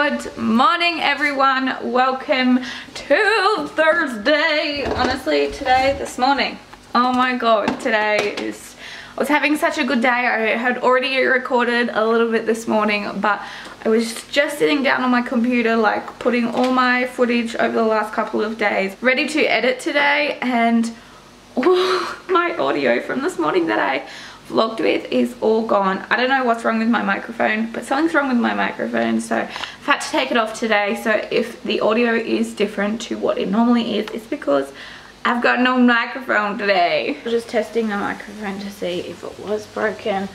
Good morning, everyone. Welcome to Thursday. Honestly, today, this morning, oh my god, today is, I was having such a good day. I had already recorded a little bit this morning, but I was just sitting down on my computer, like putting all my footage over the last couple of days, ready to edit today, and my audio from this morning that I vlogged with is all gone. I don't know what's wrong with my microphone, but something's wrong with my microphone, so I've had to take it off today. So if the audio is different to what it normally is, it's because I've got no microphone today. I'm just testing the microphone to see if it was broken,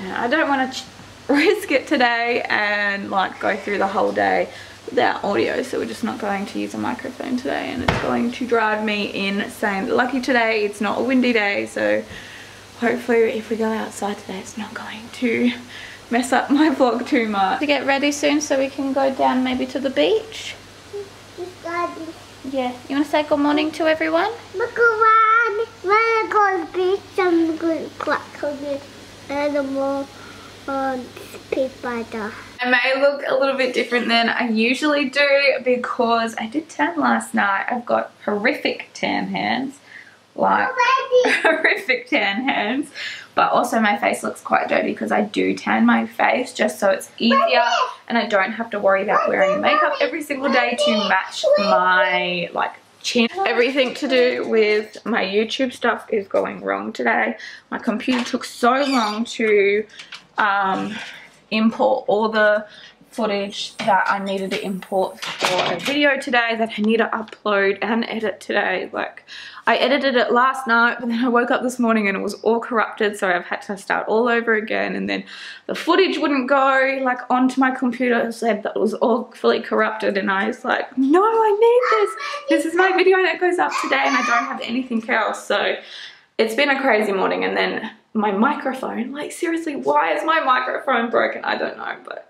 and I don't want to risk it today and like go through the whole day without audio, so we're just not going to use a microphone today, and it's going to drive me insane. Lucky today it's not a windy day, so hopefully if we go outside today it's not going to mess up my vlog too much. To get ready soon so we can go down maybe to the beach. Yeah, you want to say good morning to everyone? Look around, when I go to the beach I'm going to collect all the animal spider. I may look a little bit different than I usually do because I did tan last night. I've got horrific tan hands. Like horrific tan hands, but also my face looks quite dirty because I do tan my face just so it's easier and I don't have to worry about wearing makeup every single day to match my like chin. Everything to do with my YouTube stuff is going wrong today. My computer took so long to import all the footage that I needed to import for a video today that I need to upload and edit today. Like I edited it last night, but then I woke up this morning and it was all corrupted, so I've had to start all over again, and then the footage wouldn't go like onto my computer. It said that it was all fully corrupted, and I was like, no, I need this is my video that goes up today and I don't have anything else. So it's been a crazy morning, and then my microphone, like seriously, why is my microphone broken? I don't know, but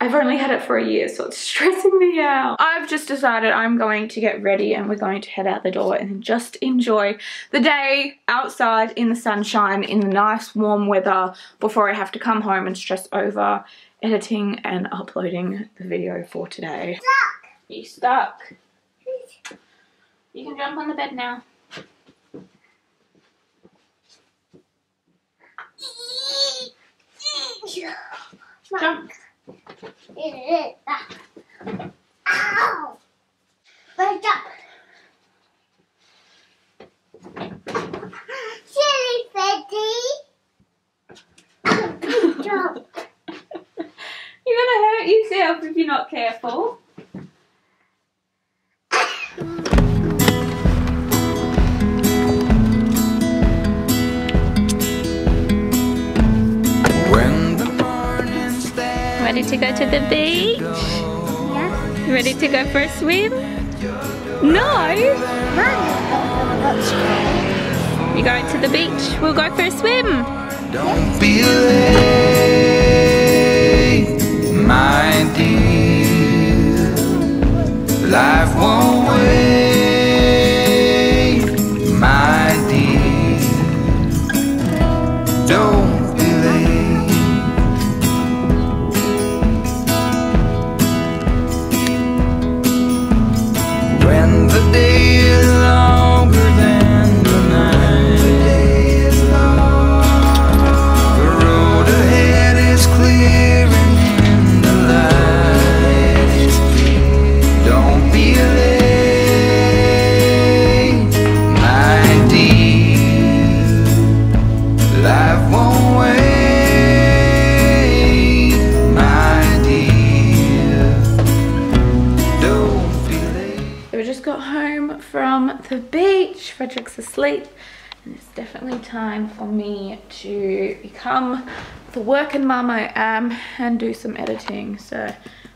I've only had it for a year, so it's stressing me out. I've just decided I'm going to get ready and we're going to head out the door and just enjoy the day outside in the sunshine in the nice warm weather before I have to come home and stress over editing and uploading the video for today. You stuck. You can jump on the bed now. Jump. Ow! Wake up! Silly Freddy! Jump! You're gonna hurt yourself if you're not careful. Ready to go to the beach? Yeah. Ready to go for a swim? No! You're going to the beach? We'll go for a swim! Don't be late, my dear. Life won't wait, my dear. Don't the beach. Frederick's asleep and it's definitely time for me to become the working mum I am and do some editing. So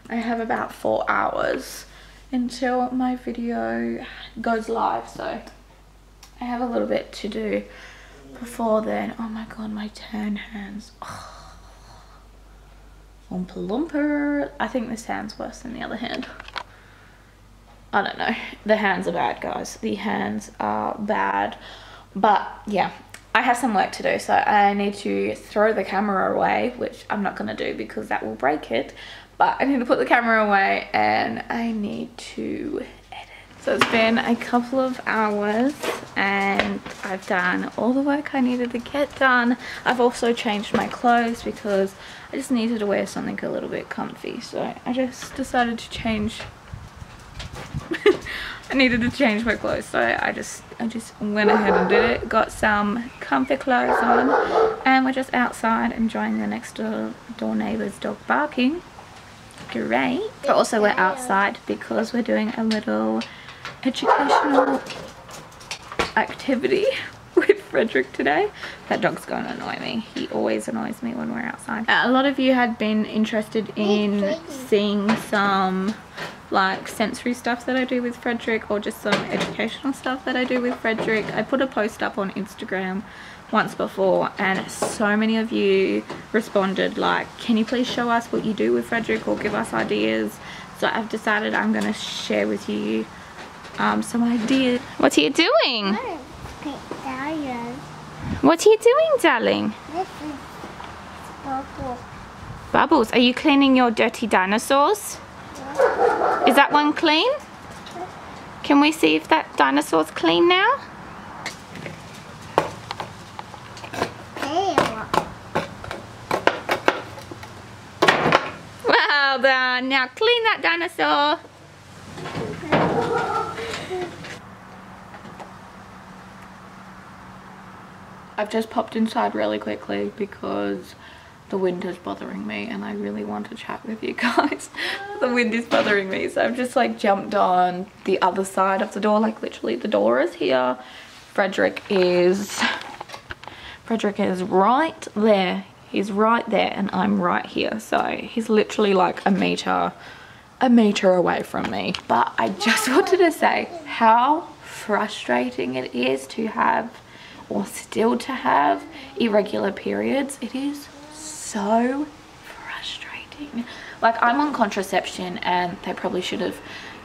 I have about 4 hours until my video goes live, so I have a little bit to do before then. Oh my god, my tan hands. Oh. Lumper lumper. I think this hand's worse than the other hand. I don't know. The hands are bad, guys. The hands are bad. But yeah, I have some work to do, so I need to throw the camera away, which I'm not going to do because that will break it. But I need to put the camera away and I need to edit. So it's been a couple of hours and I've done all the work I needed to get done. I've also changed my clothes because I just needed to wear something a little bit comfy. So I just decided to change. I needed to change my clothes, so I just went ahead and did it. Got some comfy clothes on and we're just outside enjoying the next door neighbor's dog barking. Great. But also we're outside because we're doing a little educational activity with Frederick today. That dog's gonna annoy me. He always annoys me when we're outside. A lot of you had been interested in seeing some like sensory stuff that I do with Frederick, or just some educational stuff that I do with Frederick. I put a post up on Instagram once before and so many of you responded like, can you please show us what you do with Frederick or give us ideas? So I've decided I'm going to share with you some ideas. What are you doing? What are you doing, darling? This is bubbles. Bubbles? Are you cleaning your dirty dinosaurs? Is that one clean? Can we see if that dinosaur's clean now? Well done. Now clean that dinosaur. I've just popped inside really quickly because the wind is bothering me and I really want to chat with you guys. The wind is bothering me, so I've just like jumped on the other side of the door. Like literally the door is here. Frederick is right there. He's right there and I'm right here. So he's literally like a meter away from me. But I just wanted to say how frustrating it is to have, or still to have, irregular periods. It is so frustrating. Like I'm on contraception and they probably should have,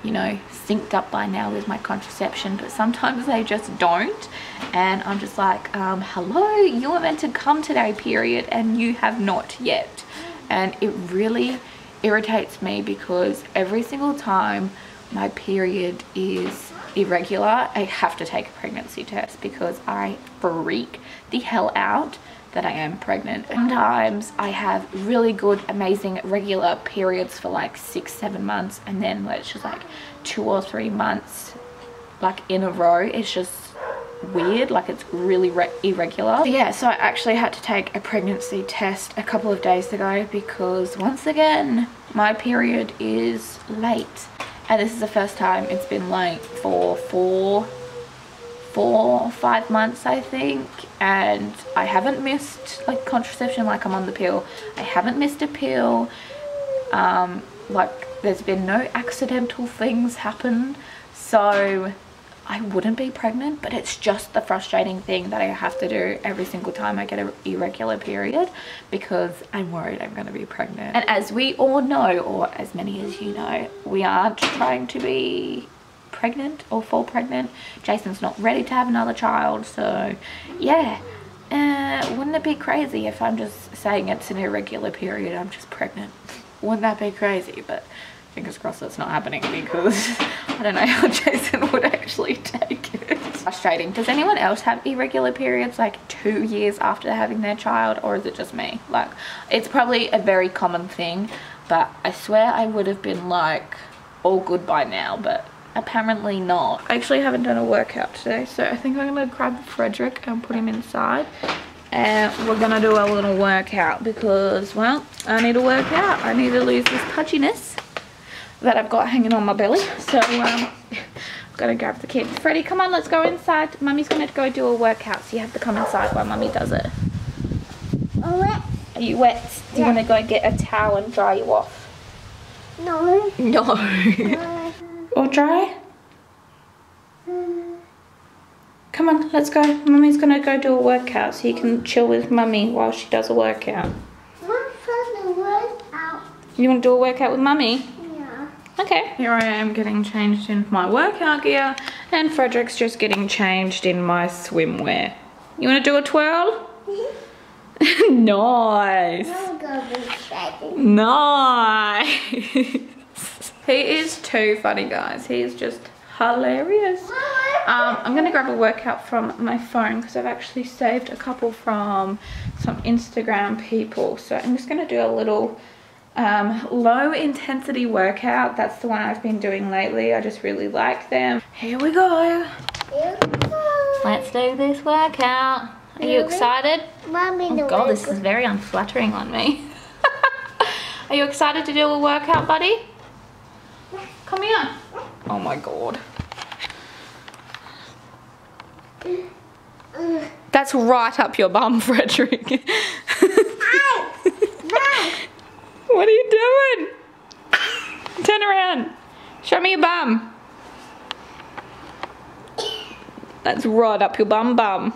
you know, synced up by now with my contraception, but sometimes they just don't. And I'm just like, hello, you were meant to come today, period, and you have not yet. And it really irritates me because every single time my period is irregular, I have to take a pregnancy test because I freak the hell out that I am pregnant. Sometimes I have really good, amazing regular periods for like 6-7 months, and then it's just like 2 or 3 months like in a row. It's just weird, like it's really irregular. So yeah, so I actually had to take a pregnancy test a couple of days ago because once again my period is late, and this is the first time it's been late for four or five months, I think. And I haven't missed like contraception, like I'm on the pill. I haven't missed a pill. Like there's been no accidental things happen, so I wouldn't be pregnant. But it's just the frustrating thing that I have to do every single time I get an irregular period because I'm worried I'm going to be pregnant. And as we all know, or as many as you know, we are trying to be pregnant or fall pregnant. Jason's not ready to have another child, so yeah, wouldn't it be crazy if I'm just saying it's an irregular period, I'm just pregnant? Wouldn't that be crazy? But fingers crossed that's not happening because I don't know how Jason would actually take it. Frustrating. Does anyone else have irregular periods like 2 years after having their child, or is it just me? Like it's probably a very common thing, but I swear I would have been like all good by now, but apparently not. I actually haven't done a workout today, so I think I'm gonna grab Frederick and put him inside and we're gonna do a little workout because, well, I need to work out. I need to lose this pudginess that I've got hanging on my belly. So I'm gonna grab the kid. Freddie, come on, let's go inside. Mummy's gonna go do a workout, so you have to come inside while Mummy does it. I'm wet. Are you wet? Do you wanna go get a towel and dry you off? No. No. All dry? Come on, let's go. Mummy's gonna go do a workout so you can chill with Mummy while she does a workout. You wanna do a workout with Mummy? Yeah. Okay. Here I am getting changed in my workout gear and Frederick's just getting changed in my swimwear. You wanna do a twirl? Nice. Nice. He is too funny, guys. He is just hilarious. I'm gonna grab a workout from my phone because I've actually saved a couple from some Instagram people. So I'm just gonna do a little low intensity workout. That's the one I've been doing lately. I just really like them. Here we go. Let's do this workout. Are you excited? Mommy, oh God, this is very unflattering on me. Are you excited to do a workout, buddy? Come here. Oh my God. That's right up your bum, Frederick. What are you doing? Turn around. Show me your bum. That's right up your bum.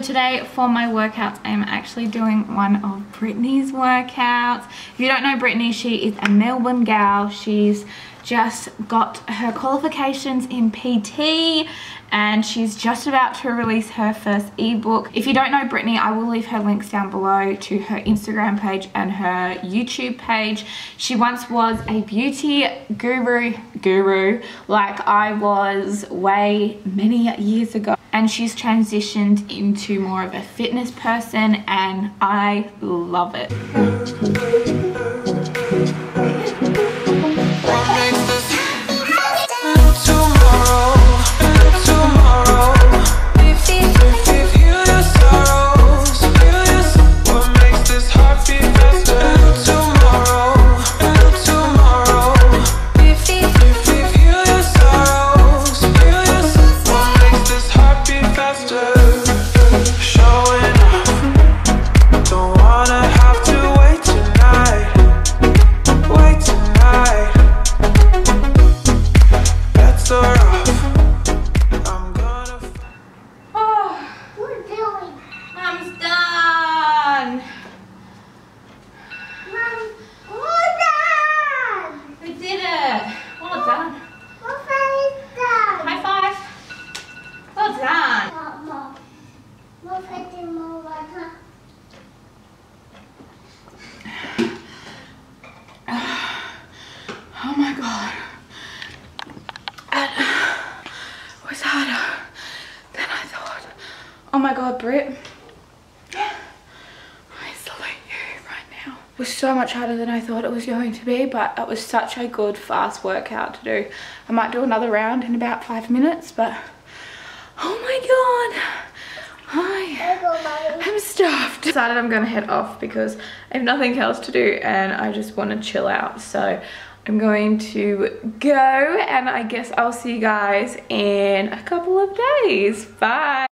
Today for my workouts, I am actually doing one of Brittany's workouts. If you don't know Brittany, she is a Melbourne gal. She's just got her qualifications in PT and she's just about to release her first ebook. If you don't know Brittany, I will leave her links down below to her Instagram page and her YouTube page. She once was a beauty guru like I was way many years ago. And she's transitioned into more of a fitness person and I love it. Brit, I salute you right now. It was so much harder than I thought it was going to be, but it was such a good fast workout to do. I might do another round in about 5 minutes, but oh my God, I am stuffed. Decided I'm gonna head off because I have nothing else to do and I just want to chill out. So I'm going to go and I guess I'll see you guys in a couple of days. Bye.